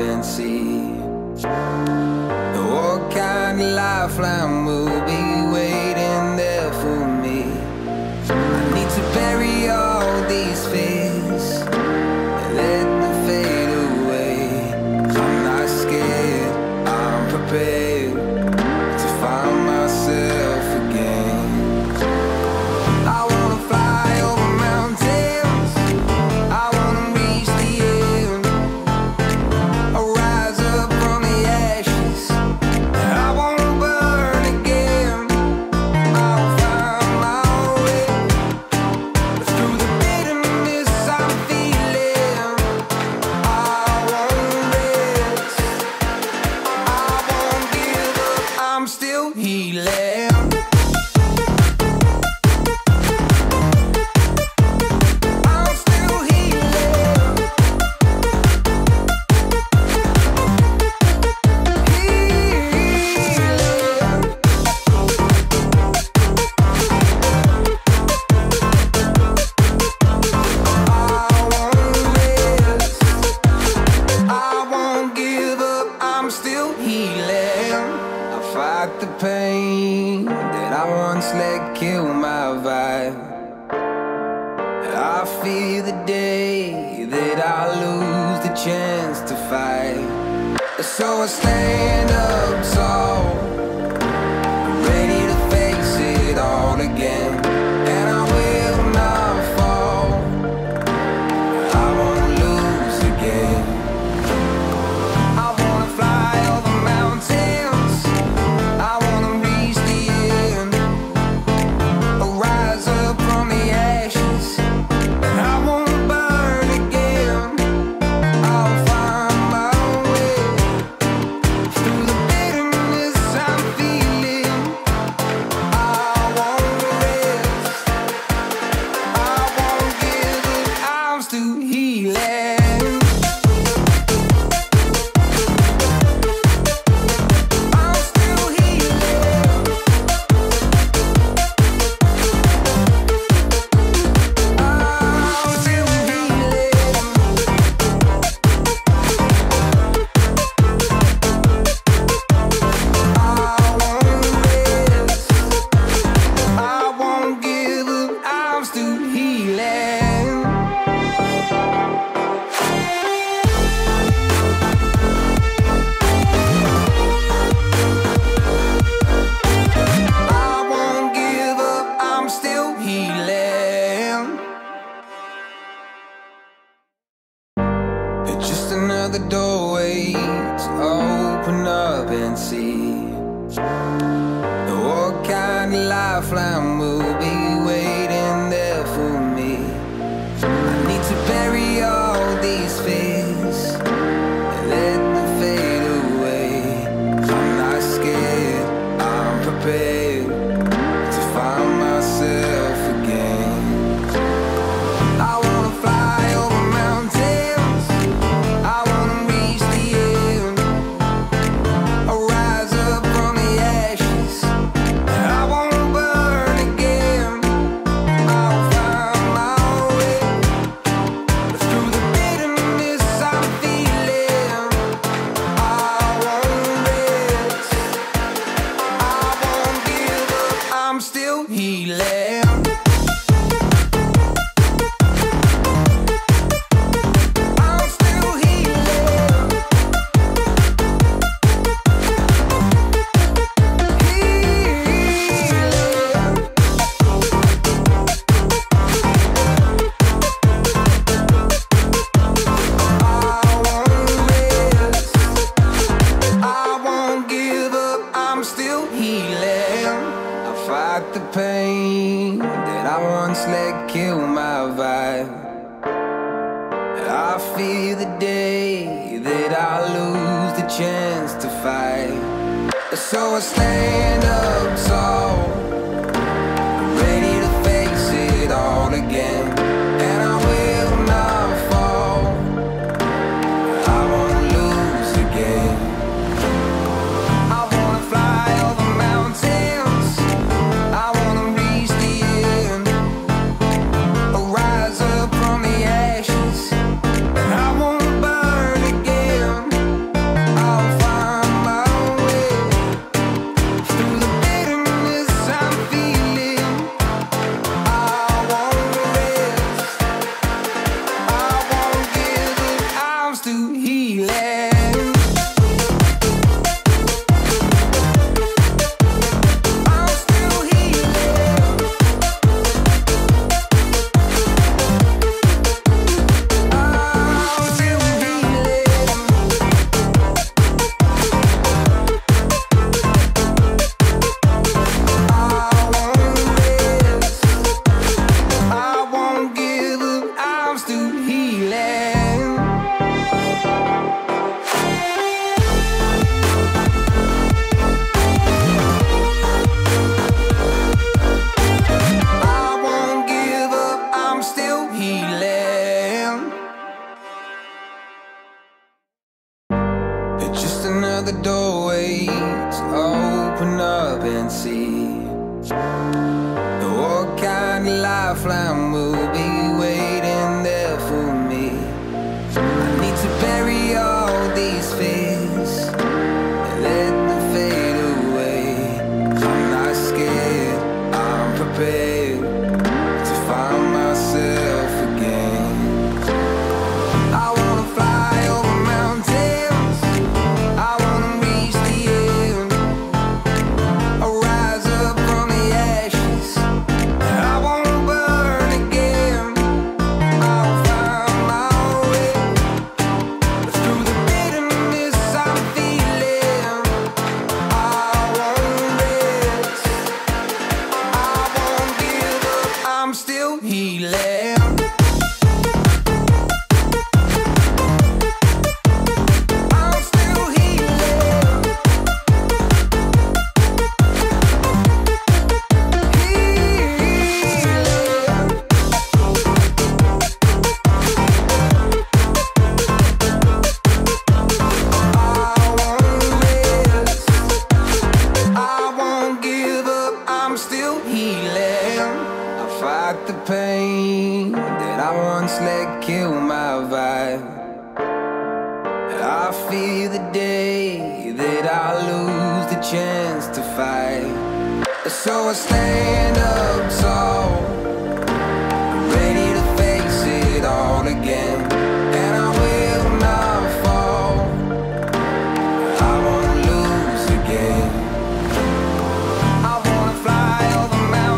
and see what kind of lifeline will be waiting there for me. I need to bury all these fears and let them fade away. I'm not scared, I'm prepared to find myself again. I wanna fly over mountains, I wanna reach the end, I'll rise up from the ashes, and I wanna burn again. I'll find my way through the bitterness I'm feeling. I won't rest, I won't give up, I'm still healing. Fight the pain that I once let kill my vibe. I fear the day that I lose the chance to fight. So I stand up tall, ready to face it all again. And I will not fall, I won't lose again. I wanna fly over mountains, the doorway to open up and see what kind of lifeline will be waiting there for me. I need to bury all these fears and let them fade away. I'm not scared, I'm prepared to find myself again. I wanna fly over the pain that I once let kill my vibe. I fear the day that I lose the chance to fight. So I stand up tall, ready to face it all again. And I will not fall, I won't lose again. I wanna fly over mountains, rise up from the ashes, and I won't burn again. another doorway to open up and see what kind of lifeline will be waiting there for me. I need to bury all these fears and let them fade away. I'm not scared, I'm prepared to find myself again. I wanna fly over mountains, I wanna reach the end, I'll rise up from the ashes, and I wanna burn again. I'll find my way through the bitterness I'm feeling. I won't rest, I won't give up, I'm still healing. Fight the pain that I once let kill my vibe. I fear the day that I lose the chance to fight. So I stand up tall, ready to face it all again. And I will not fall, I won't lose again. I wanna fly over mountains,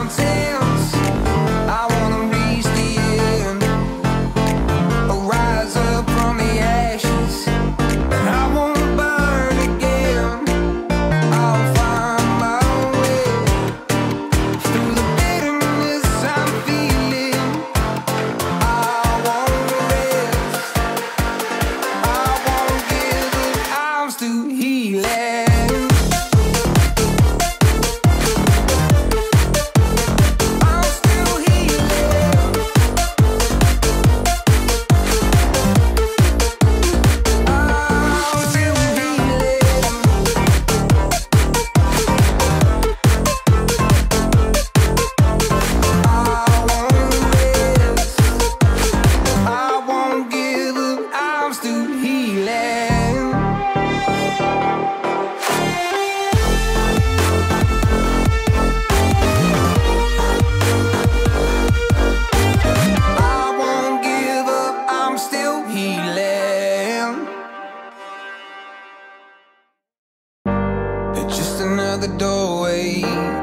the doorway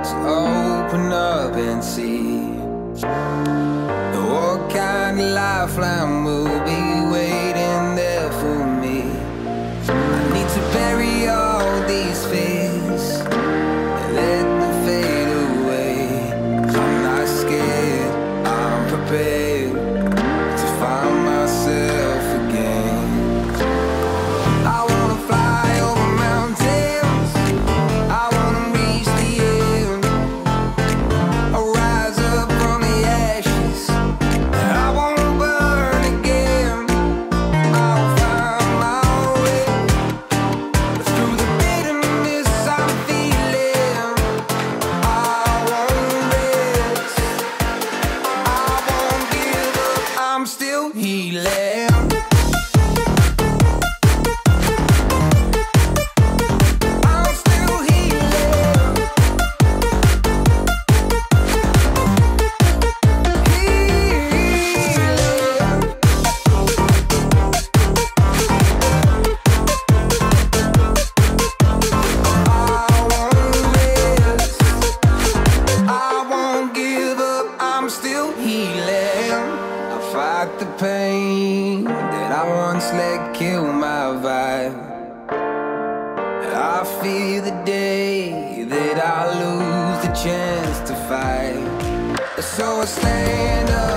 to open up and see what kind of lifeline will be waiting there for me. I need to bury all these fears and let them fade away. I'm not scared, I'm prepared to find myself again. I wanna fly over the pain that I once let kill my vibe. I fear the day that I lose the chance to fight. So I stand up.